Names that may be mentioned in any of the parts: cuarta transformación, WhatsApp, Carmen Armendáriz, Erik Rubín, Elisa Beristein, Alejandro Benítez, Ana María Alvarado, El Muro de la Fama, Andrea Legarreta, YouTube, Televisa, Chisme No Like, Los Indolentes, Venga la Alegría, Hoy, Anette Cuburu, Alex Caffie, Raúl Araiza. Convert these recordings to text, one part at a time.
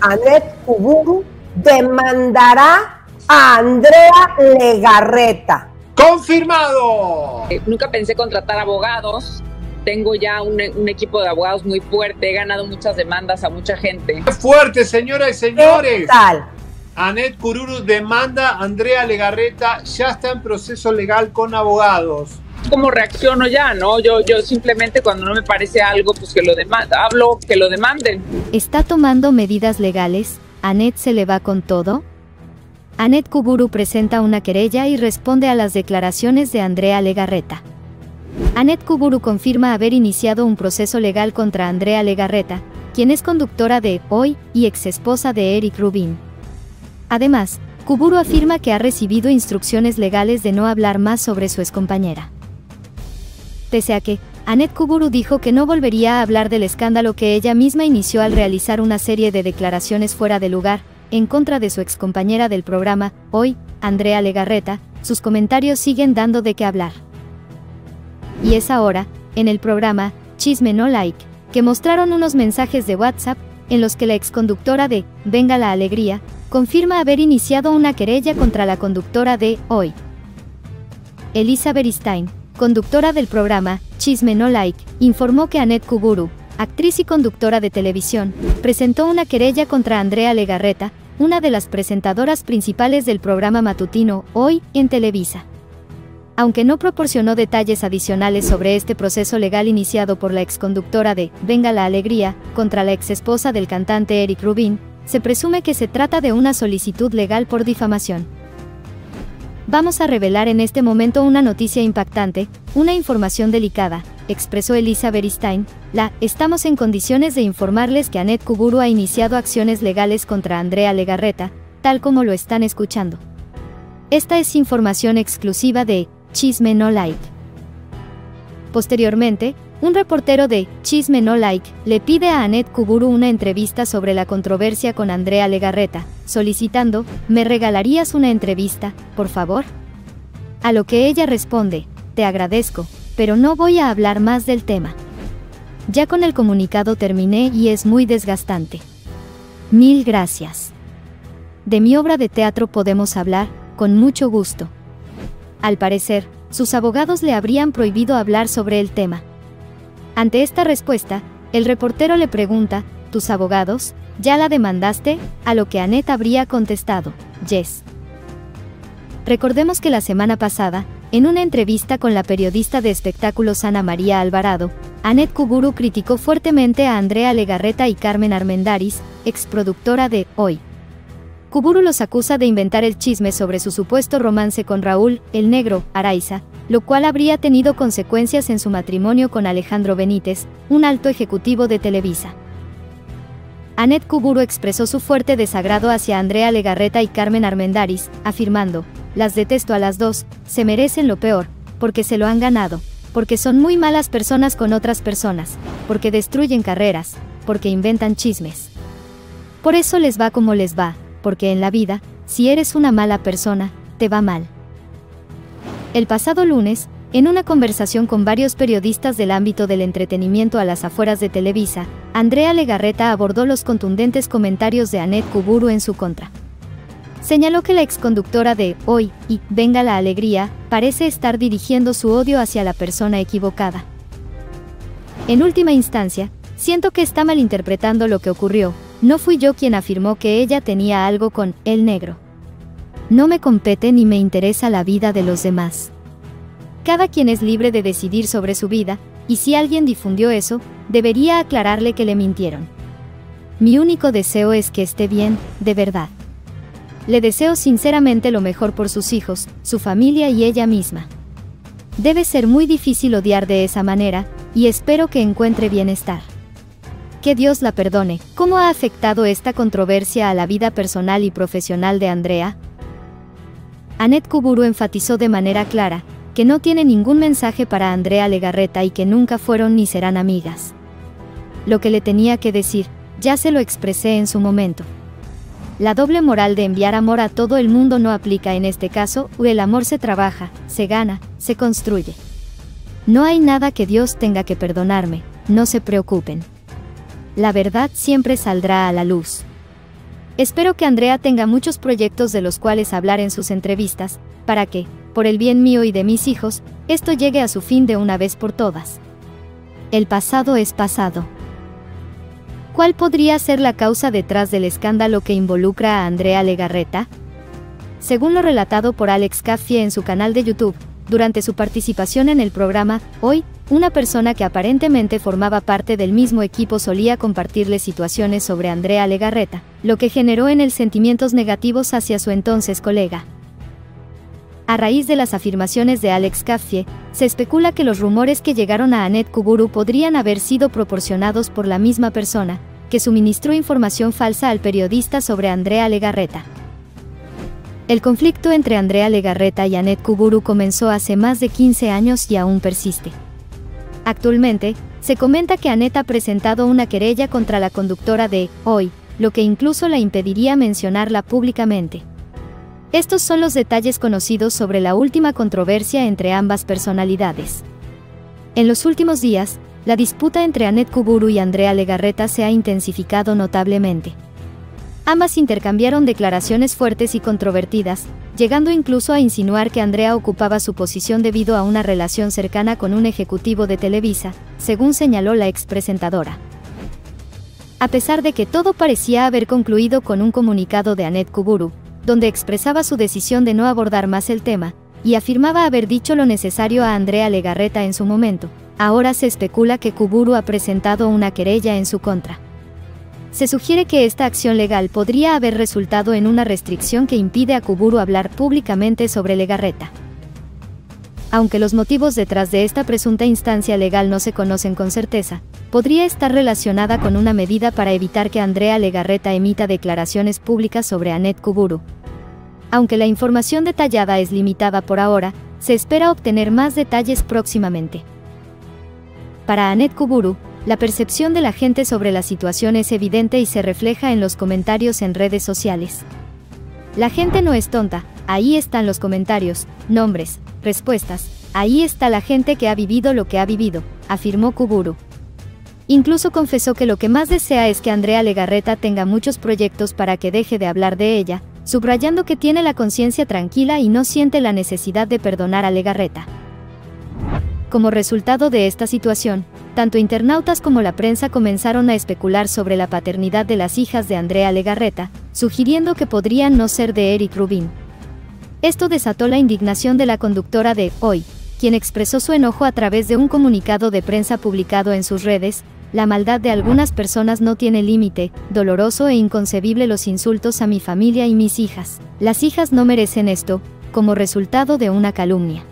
Anette Cuburu demandará a Andrea Legarreta. ¡Confirmado! Nunca pensé contratar abogados. Tengo ya un equipo de abogados muy fuerte. He ganado muchas demandas a mucha gente. ¡Fuerte, señoras y señores! ¿Qué tal? Anette Cuburu demanda a Andrea Legarreta. Ya está en proceso legal con abogados. ¿Cómo reacciono ya, no? Yo simplemente cuando no me parece algo, pues que lo demanda. Hablo, que lo demanden. ¿Está tomando medidas legales? ¿Anette se le va con todo? Anette Cuburu presenta una querella y responde a las declaraciones de Andrea Legarreta. Anette Cuburu confirma haber iniciado un proceso legal contra Andrea Legarreta, quien es conductora de Hoy y exesposa de Erik Rubín. Además, Cuburu afirma que ha recibido instrucciones legales de no hablar más sobre su excompañera. Pese a que, Anette Cuburu dijo que no volvería a hablar del escándalo que ella misma inició al realizar una serie de declaraciones fuera de lugar, en contra de su excompañera del programa Hoy, Andrea Legarreta, sus comentarios siguen dando de qué hablar. Y es ahora, en el programa Chisme No Like, que mostraron unos mensajes de WhatsApp, en los que la exconductora de Venga la Alegría, confirma haber iniciado una querella contra la conductora de Hoy, Elisa Beristein, conductora del programa Chisme No Like, informó que Anette Cuburu, actriz y conductora de televisión, presentó una querella contra Andrea Legarreta, una de las presentadoras principales del programa matutino Hoy en Televisa. Aunque no proporcionó detalles adicionales sobre este proceso legal iniciado por la exconductora de Venga la Alegría contra la exesposa del cantante Erik Rubín, se presume que se trata de una solicitud legal por difamación. Vamos a revelar en este momento una noticia impactante, una información delicada, expresó Elisa Beristein. Estamos en condiciones de informarles que Anette Cuburu ha iniciado acciones legales contra Andrea Legarreta, tal como lo están escuchando. Esta es información exclusiva de Chisme No Like. Posteriormente, un reportero de Chisme No Like le pide a Anette Cuburu una entrevista sobre la controversia con Andrea Legarreta, solicitando, ¿me regalarías una entrevista, por favor? A lo que ella responde, te agradezco, pero no voy a hablar más del tema. Ya con el comunicado terminé y es muy desgastante. Mil gracias. De mi obra de teatro podemos hablar, con mucho gusto. Al parecer, sus abogados le habrían prohibido hablar sobre el tema. Ante esta respuesta, el reportero le pregunta, ¿tus abogados? ¿Ya la demandaste? A lo que Anette habría contestado, yes. Recordemos que la semana pasada, en una entrevista con la periodista de espectáculos Ana María Alvarado, Anette Cuburu criticó fuertemente a Andrea Legarreta y Carmen Armendáriz, exproductora de Hoy. Cuburu los acusa de inventar el chisme sobre su supuesto romance con Raúl, el negro, Araiza, lo cual habría tenido consecuencias en su matrimonio con Alejandro Benítez, un alto ejecutivo de Televisa. Anette Cuburu expresó su fuerte desagrado hacia Andrea Legarreta y Carmen Armendáriz, afirmando, las detesto a las dos, se merecen lo peor, porque se lo han ganado, porque son muy malas personas con otras personas, porque destruyen carreras, porque inventan chismes. Por eso les va como les va. Porque en la vida, si eres una mala persona, te va mal. El pasado lunes, en una conversación con varios periodistas del ámbito del entretenimiento a las afueras de Televisa, Andrea Legarreta abordó los contundentes comentarios de Anette Cuburu en su contra. Señaló que la exconductora de Hoy y Venga la Alegría parece estar dirigiendo su odio hacia la persona equivocada. En última instancia, siento que está malinterpretando lo que ocurrió. No fui yo quien afirmó que ella tenía algo con el negro. No me compete ni me interesa la vida de los demás. Cada quien es libre de decidir sobre su vida, y si alguien difundió eso, debería aclararle que le mintieron. Mi único deseo es que esté bien, de verdad. Le deseo sinceramente lo mejor por sus hijos, su familia y ella misma. Debe ser muy difícil odiar de esa manera, y espero que encuentre bienestar. Que Dios la perdone. ¿Cómo ha afectado esta controversia a la vida personal y profesional de Andrea? Anette Cuburu enfatizó de manera clara, que no tiene ningún mensaje para Andrea Legarreta y que nunca fueron ni serán amigas. Lo que le tenía que decir, ya se lo expresé en su momento. La doble moral de enviar amor a todo el mundo no aplica en este caso, el amor se trabaja, se gana, se construye. No hay nada que Dios tenga que perdonarme, no se preocupen. La verdad siempre saldrá a la luz. Espero que Andrea tenga muchos proyectos de los cuales hablar en sus entrevistas, para que, por el bien mío y de mis hijos, esto llegue a su fin de una vez por todas. El pasado es pasado. ¿Cuál podría ser la causa detrás del escándalo que involucra a Andrea Legarreta? Según lo relatado por Alex Caffie en su canal de YouTube, durante su participación en el programa Hoy, una persona que aparentemente formaba parte del mismo equipo solía compartirle situaciones sobre Andrea Legarreta, lo que generó en él sentimientos negativos hacia su entonces colega. A raíz de las afirmaciones de Alex Caffie, se especula que los rumores que llegaron a Anette Cuburu podrían haber sido proporcionados por la misma persona, que suministró información falsa al periodista sobre Andrea Legarreta. El conflicto entre Andrea Legarreta y Anette Cuburu comenzó hace más de 15 años y aún persiste. Actualmente, se comenta que Anette ha presentado una querella contra la conductora de Hoy, lo que incluso la impediría mencionarla públicamente. Estos son los detalles conocidos sobre la última controversia entre ambas personalidades. En los últimos días, la disputa entre Anette Cuburu y Andrea Legarreta se ha intensificado notablemente. Ambas intercambiaron declaraciones fuertes y controvertidas, llegando incluso a insinuar que Andrea ocupaba su posición debido a una relación cercana con un ejecutivo de Televisa, según señaló la expresentadora. A pesar de que todo parecía haber concluido con un comunicado de Anette Cuburu, donde expresaba su decisión de no abordar más el tema, y afirmaba haber dicho lo necesario a Andrea Legarreta en su momento, ahora se especula que Cuburu ha presentado una querella en su contra. Se sugiere que esta acción legal podría haber resultado en una restricción que impide a Cuburu hablar públicamente sobre Legarreta. Aunque los motivos detrás de esta presunta instancia legal no se conocen con certeza, podría estar relacionada con una medida para evitar que Andrea Legarreta emita declaraciones públicas sobre Anette Cuburu. Aunque la información detallada es limitada por ahora, se espera obtener más detalles próximamente. Para Anette Cuburu, la percepción de la gente sobre la situación es evidente y se refleja en los comentarios en redes sociales. La gente no es tonta, ahí están los comentarios, nombres, respuestas, ahí está la gente que ha vivido lo que ha vivido, afirmó Cuburu. Incluso confesó que lo que más desea es que Andrea Legarreta tenga muchos proyectos para que deje de hablar de ella, subrayando que tiene la conciencia tranquila y no siente la necesidad de perdonar a Legarreta. Como resultado de esta situación, tanto internautas como la prensa comenzaron a especular sobre la paternidad de las hijas de Andrea Legarreta, sugiriendo que podrían no ser de Erik Rubín. Esto desató la indignación de la conductora de Hoy, quien expresó su enojo a través de un comunicado de prensa publicado en sus redes. La maldad de algunas personas no tiene límite, doloroso e inconcebible los insultos a mi familia y mis hijas. Las hijas no merecen esto, como resultado de una calumnia.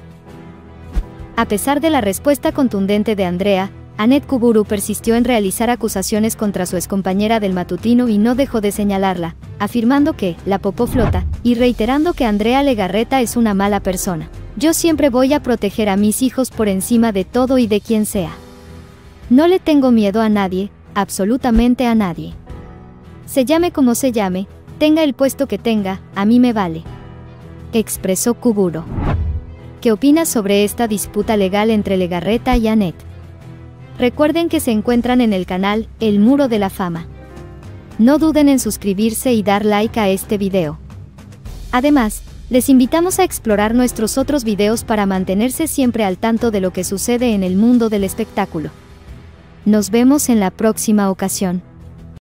A pesar de la respuesta contundente de Andrea, Anette Cuburu persistió en realizar acusaciones contra su excompañera del matutino y no dejó de señalarla, afirmando que la popó flota, y reiterando que Andrea Legarreta es una mala persona. Yo siempre voy a proteger a mis hijos por encima de todo y de quien sea. No le tengo miedo a nadie, absolutamente a nadie. Se llame como se llame, tenga el puesto que tenga, a mí me vale, expresó Cuburu. ¿Qué opinas sobre esta disputa legal entre Legarreta y Anette? Recuerden que se encuentran en el canal El Muro de la Fama. No duden en suscribirse y dar like a este video. Además, les invitamos a explorar nuestros otros videos para mantenerse siempre al tanto de lo que sucede en el mundo del espectáculo. Nos vemos en la próxima ocasión.